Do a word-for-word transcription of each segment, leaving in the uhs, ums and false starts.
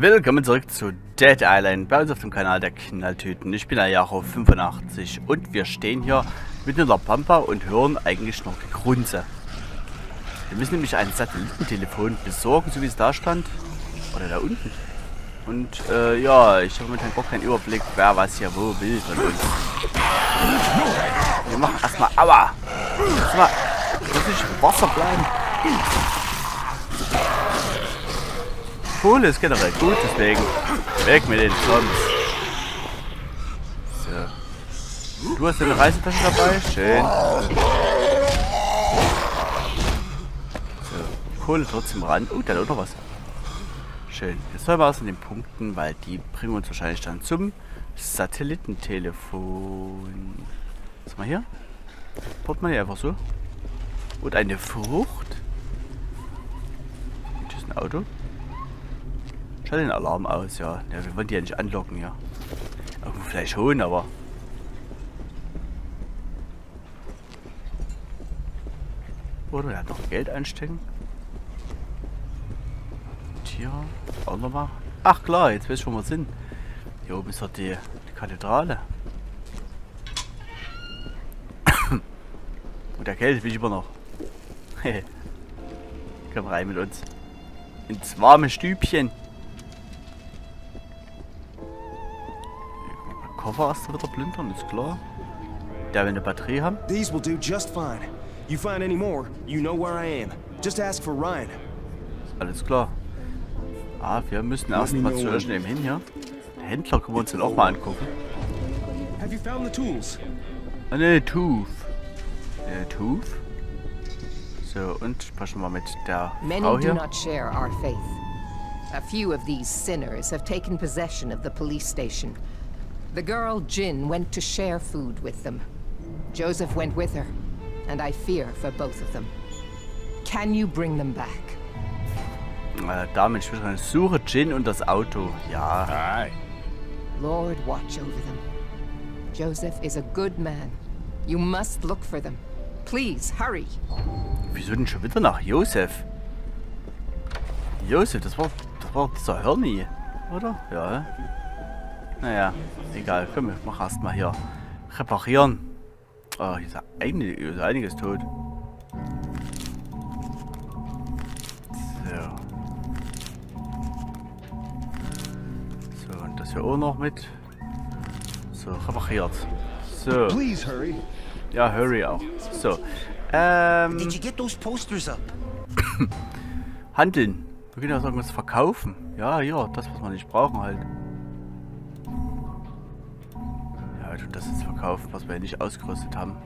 Willkommen zurück zu Dead Island, bei uns auf dem Kanal der Knalltüten. Ich bin der Jaro fünfundachtzig und wir stehen hier mitten in der Pampa und hören eigentlich noch Grunze. Wir müssen nämlich ein Satellitentelefon besorgen, so wie es da stand. Oder da unten. Und äh, ja, ich habe momentan gar keinen Überblick, wer was hier wo will von uns. Wir machen erstmal Aua! Erstmal muss ich im Wasser bleiben. Kohle ist generell gut, deswegen weg mit den Zombies. So. Du hast eine Reisetasche dabei? Schön. So. Kohle trotzdem ran. Oh, uh, da ist noch was. Schön. Jetzt soll man aus den Punkten, weil die bringen uns wahrscheinlich dann zum Satellitentelefon. Was haben wir hier? Baut man hier einfach so. Und eine Frucht. Und hier ist ein Auto. Schalt den Alarm aus, ja. ja. Wir wollen die ja nicht anlocken hier. Ja. Vielleicht schon, aber. Oder er hat noch Geld einstecken. Tiere. Auch nochmal. Ach klar, jetzt weiß ich, wo wir sind. Hier oben ist doch die, die Kathedrale. Und der Geld will ich immer noch. Komm rein mit uns. Ins warme Stübchen. Koffer erst wieder plündern, ist klar. Da wir eine Batterie haben. These will do just fine. You find any more, you know where I am. Just ask for Ryan. Alles klar. Ah, wir müssen erstmal zu irgendeinem hin, ja. Der Händler können wir uns den auch mal angucken. Have you found the tools? Eine Tooth. Eine Tooth. So, und passen wir mal mit der Frau hier. A few of these sinners have taken possession of the police station. The girl, Jin, went to share food with them. Joseph went with her, and I fear for both of them. Can you bring them back? Uh, Dame, ich will sagen, suche Jin und das Auto. Ja. Hi. Lord, watch over them. Joseph is a good man. You must look for them. Please, hurry. Wieso denn schon wieder nach Joseph? Joseph, das war, das war dieser Hirni, oder? Ja. Naja, egal. Komm, ich mach erstmal hier reparieren. Oh, hier ist einiges, einiges tot. So. So, und das hier auch noch mit. So, repariert. So. Ja, hurry auch. So. Ähm. Handeln. Wir können ja sagen, was verkaufen. Ja, ja, das, was wir nicht brauchen halt. Und das ist verkauft, was wir hier nicht ausgerüstet haben.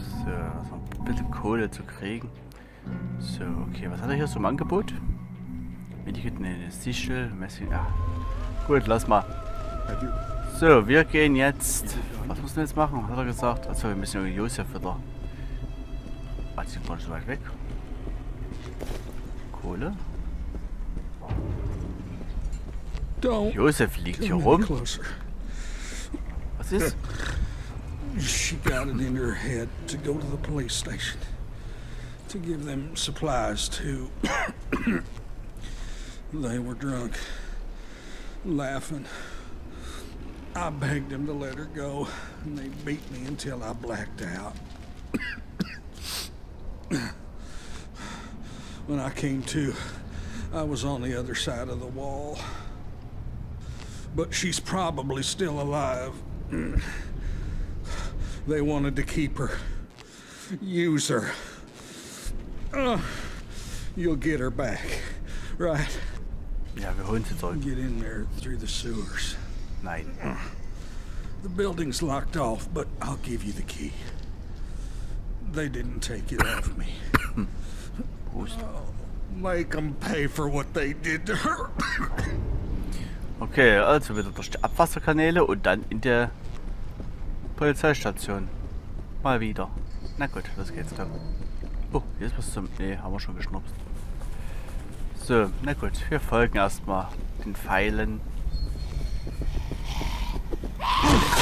So, also ein bisschen Kohle zu kriegen. So, okay, was hat er hier so im Angebot? Medikamente, eine Sichel, Messing. Ja. Gut, lass mal. So, wir gehen jetzt. Was müssen wir jetzt machen? Hat er gesagt? Achso, wir müssen irgendwie Josef wieder. Ach, die sind gar nicht so weit weg. Kohle. Joseph liegt hier rum. Was ist? She got it in her head to go to the police station to give them supplies to. They were drunk, laughing. I begged them to let her go, and they beat me until I blacked out. When I came to, I was on the other side of the wall. But she's probably still alive. They wanted to keep her. Use her. Uh, you'll get her back, right? Ja, wir holen sie zurück. Get in there through the sewers. Nein. The building's locked off, but I'll give you the key. They didn't take it off me. Make them pay for what they did to her. Okay, also wieder durch die Abwasserkanäle und dann in der Polizeistation. Mal wieder. Na gut, los geht's dann. Oh, hier ist was zum... Ne, haben wir schon geschnupst. So, na gut, wir folgen erstmal den Pfeilen.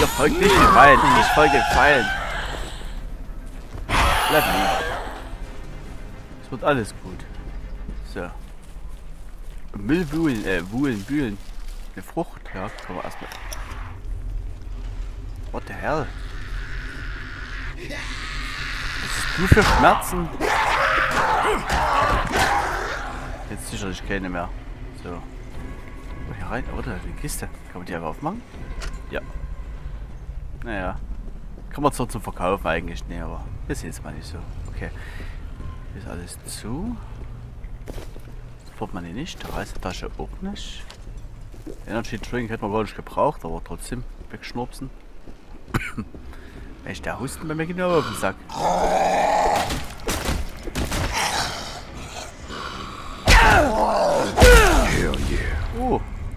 Ihr folgt nicht den Pfeilen, ich folge den Pfeilen. Bleib liegen. Es wird alles gut. So. Müll wühlen, äh, wühlen, wühlen. Eine Frucht, ja, können wir erstmal. What the hell? Was hast du für Schmerzen? Jetzt sicherlich keine mehr. So. Oh, hier rein, oh, da ist eine Kiste. Kann man die einfach aufmachen? Ja. Naja. Kann man zwar zum Verkaufen eigentlich, ne, aber wir sehen es mal nicht so. Okay. Hier ist alles zu. Portemonnaie nicht, Reisetasche auch nicht. Energy Drink hätte man wohl nicht gebraucht, aber trotzdem wegschnurpsen. Mensch, der Husten bei mir genau auf den Sack. Oh,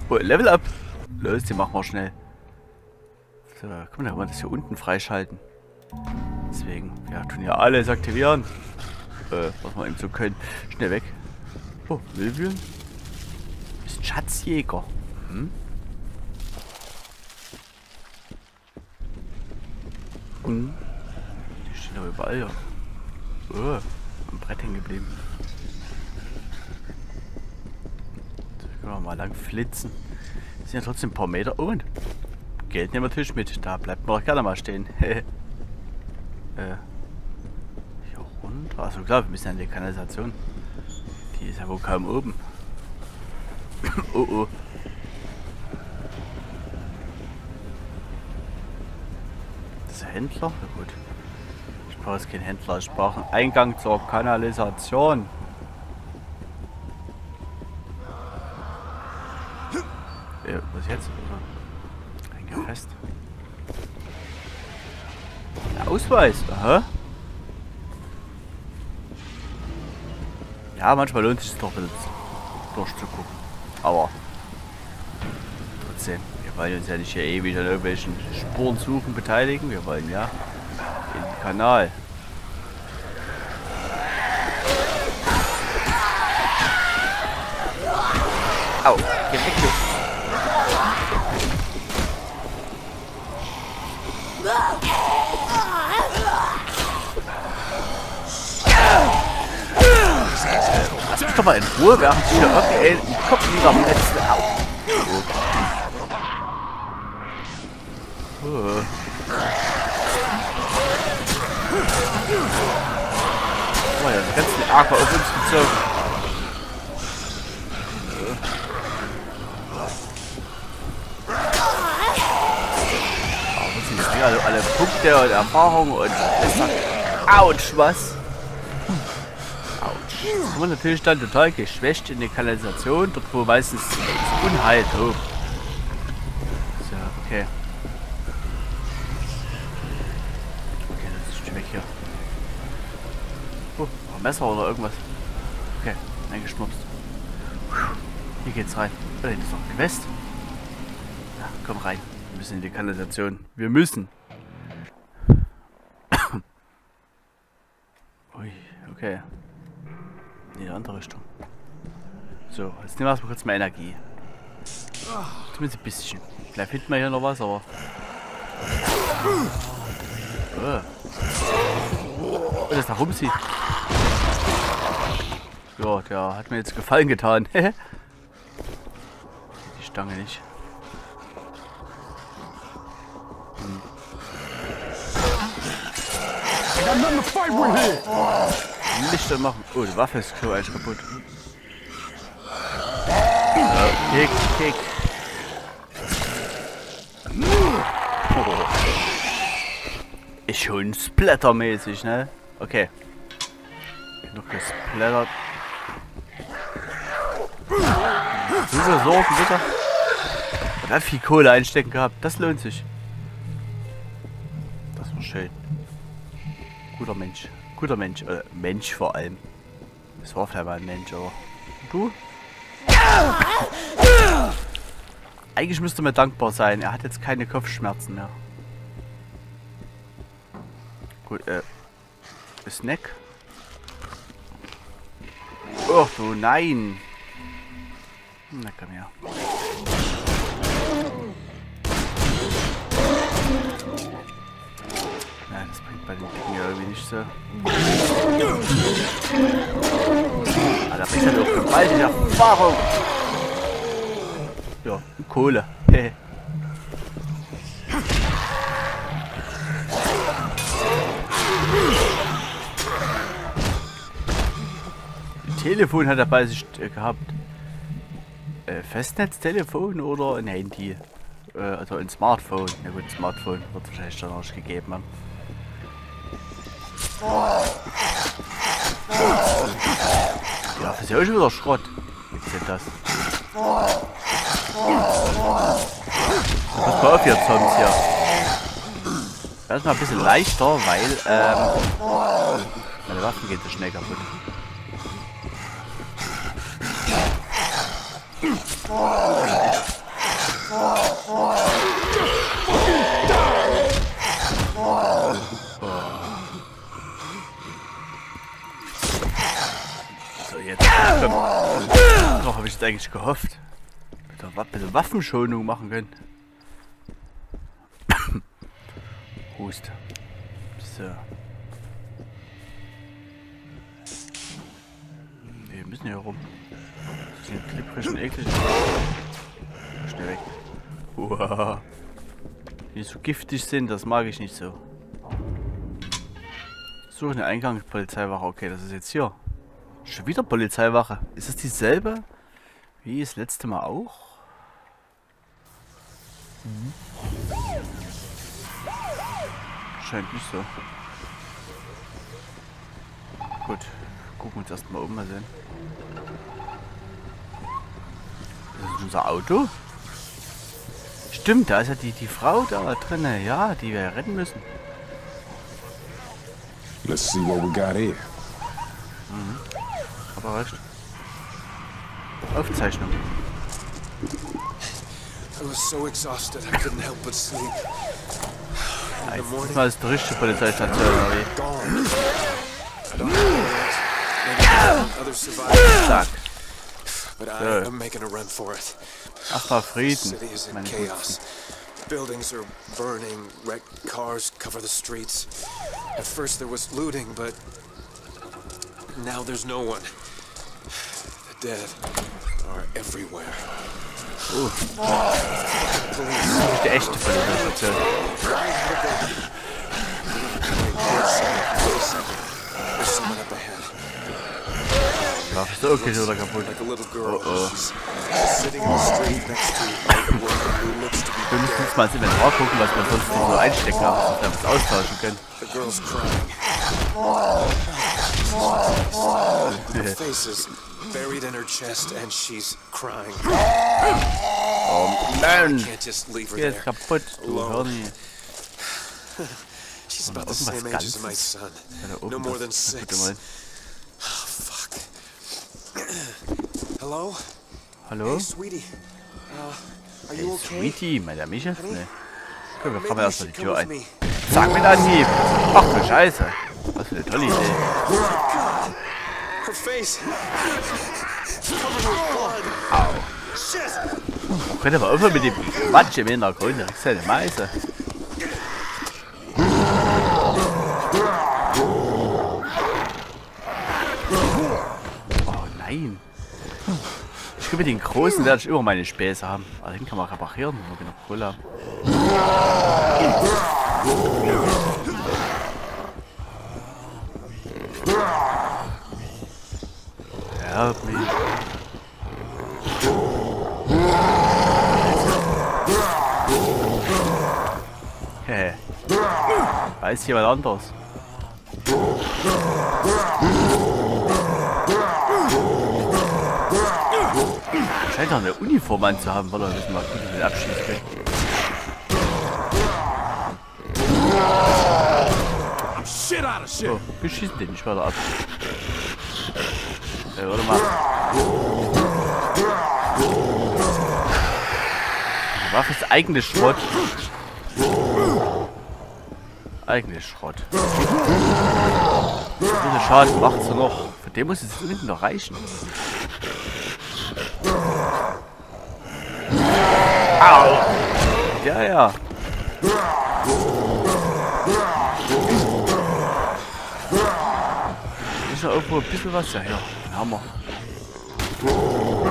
oh, Level up! Los, die machen wir schnell. So, komm, dann kann man das hier unten freischalten. Deswegen, ja, tun ja alles aktivieren. Äh, was wir eben so können. Schnell weg. Oh, Müllwühlen? Ist Schatzjäger. Hm? Hm. Die stehen aber überall, ja. Oh, am Brett hängen geblieben. Da können wir mal lang flitzen. Das sind ja trotzdem ein paar Meter. Oh, und Geld nehmen wir natürlich mit. Da bleibt man doch gerne mal stehen. äh. Hier runter. Achso, klar, wir müssen ja in die Kanalisation. Die ist ja wohl kaum oben. Oh oh. Das ist ein Händler? Na gut. Ich brauche jetzt keinen Händler, ich brauche einen Eingang zur Kanalisation. Ja, was jetzt? Eingefasst. Der Ausweis, aha. Ja, manchmal lohnt es sich doch ein bisschen durchzugucken. Aber trotzdem, wir wollen uns ja nicht hier ewig an irgendwelchen Spurensuchen beteiligen. Wir wollen ja den Kanal. Au, geh weg, du. Lass mich doch mal in Ruhe, wir haben sich ja irgendwie in den Kopf niederfetzen. Au! Oh. Oh. Oh ja, den ganzen Aqua auf uns gezogen. Oh, das sind jetzt alle, alle Punkte und Erfahrungen und... Autsch, was? Das war natürlich dann total geschwächt in der Kanalisation, dort wo meistens das Unheil hoch. So, okay. Okay, das ist schon weg hier. Oh, ein Messer oder irgendwas. Okay, eingeschnupst. Hier geht's rein. Oh, da hinten ist noch ein Quest. Ja, komm rein. Wir müssen in die Kanalisation. Wir müssen. Ui, okay. In die andere Richtung. So, jetzt nehmen wir erstmal kurz mal Energie. Zumindest ein bisschen. Vielleicht finden wir hier noch was, aber. Oh, das da rumzieht. Ja, der hat mir jetzt Gefallen getan. Die Stange nicht. Hm. Nicht dann machen. Oh, die Waffe ist gleich kaputt. Oh, kick, kick. Oh. Ist schon splattermäßig, ne? Okay. Noch gesplattert. Diese Sorgen, bitte. Man hat viel Kohle einstecken gehabt. Das lohnt sich. Das war schön. Guter Mensch. Guter Mensch, äh, Mensch vor allem. Es war vielleicht mal ein Mensch, aber. Du? Eigentlich müsste man dankbar sein, er hat jetzt keine Kopfschmerzen mehr. Gut, äh. Snack? Och du, nein! Na komm her. Nein, das bringt bei den Dicken ja irgendwie nicht so. Ah, da bringt halt auch gewaltige Erfahrung. Kohle. Telefon hat er bei sich gehabt. Äh, Festnetztelefon oder ein Handy? Äh, also ein Smartphone. Na gut, Smartphone wird vielleicht dann auch gegeben haben. Ja, das ist ja auch schon wieder Schrott. Jetzt sind das. Pass mal auf jetzt sonst hier. Das ist mal ein bisschen leichter, weil ähm, meine Waffen gehen so schnell kaputt. So, jetzt. Darauf habe ich jetzt eigentlich gehofft. Ein bisschen Waffenschonung machen können. Hust. So. Wir müssen hier rum. Das sind klipprischen, ekligen. Schnell weg. Uah. Die so giftig sind, das mag ich nicht so. Suche den Eingang der Polizeiwache. Okay, das ist jetzt hier. Schon wieder Polizeiwache. Ist das dieselbe wie das letzte Mal auch? Mhm. Scheint nicht so. Gut, gucken wir uns erstmal um, mal sehen. Das ist unser Auto. Stimmt, da ist ja die, die Frau da drin, ja, die wir retten müssen. Let's see what we got here. Mhm. Aber recht. Aufzeichnung. I was so exhausted I couldn't help but sleep. In the morning, I was the richtige Polizeistation. Zack. But I am making a run for it. Ach, war Frieden. Meine Chaos. Buildings are burning, wrecked cars cover the streets. At first there was looting, but now there's no one. The dead are everywhere. Oh. Das ist der echte von der Station. Lauf ist okay oder kaputt. Oh oh. Wir müssen uns mal ins Inventar gucken, was man sonst nicht so einstecken kann, damit wir es austauschen können. Buried in her chest and she's crying. Oh man! Can't just leave her there alone. She's about the same age as my son. No more than six. Oh, fuck. Hello? Hallo? Hey, sweetie. Uh, are you okay? Sweetie, meine Mische? Ne. Komm, wir fahren erstmal die Tür ein. Sag mir das Hieb! Ach du Scheiße! Was für eine tolle Idee! Au. Könnt ihr mal aufhören mit dem Quatsch im Hintergrund, das ist ja eine Meise. Oh nein. Ich glaube, mit den Großen werde ich immer meine Späße haben. Aber den kann man reparieren, wenn wir genug Kohle haben. Help me. Hä? Weiß jemand anders? Scheint doch eine Uniform anzuhaben, weil er wissen, was ich mit abschießen kann. So, wir schießen den nicht weiter ab. Äh, warte mal. Die Waffe ist eigentlich Schrott. Eigentlich Schrott. Diese Schaden macht sie noch. Für den muss es jetzt unten noch reichen. Au! Ja, ja. Ist ja irgendwo ein bisschen was daher. Hammer. Oh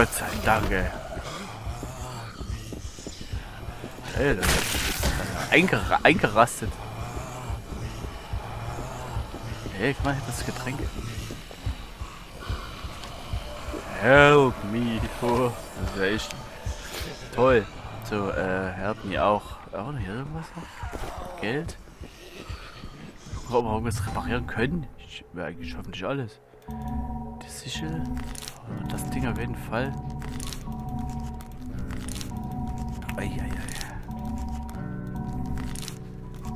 Gott sei Dank, ey. Hey, das ist einger eingerastet. Hey, ich mache das Getränk. Help me. Oh, das ist echt toll. So, äh, help me auch. Auch noch hier irgendwas noch? Geld? Gucken, warum wir es reparieren können. Ich will eigentlich hoffentlich alles. Die Sichel. Und das Ding auf jeden Fall. Eieiei.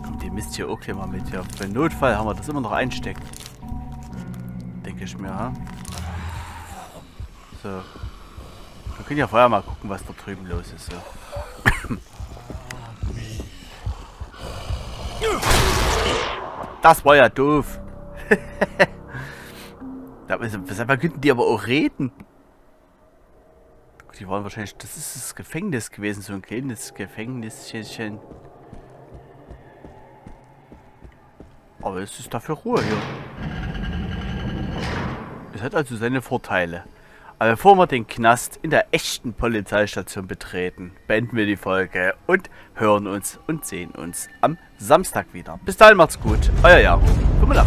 Kommt, ihr müsst hier auch gleich mal mit. Ja. Für den Notfall haben wir das immer noch einstecken. Denke ich mir, ha? So. Wir können ja vorher mal gucken, was da drüben los ist. So. Das war ja doof. Weshalb könnten die aber auch reden? Die waren wahrscheinlich... Das ist das Gefängnis gewesen, so ein kleines Gefängnischchen. Aber es ist dafür Ruhe hier. Es hat also seine Vorteile. Aber bevor wir den Knast in der echten Polizeistation betreten, beenden wir die Folge und hören uns und sehen uns am Samstag wieder. Bis dahin macht's gut, euer Jaro. Komm mal ab.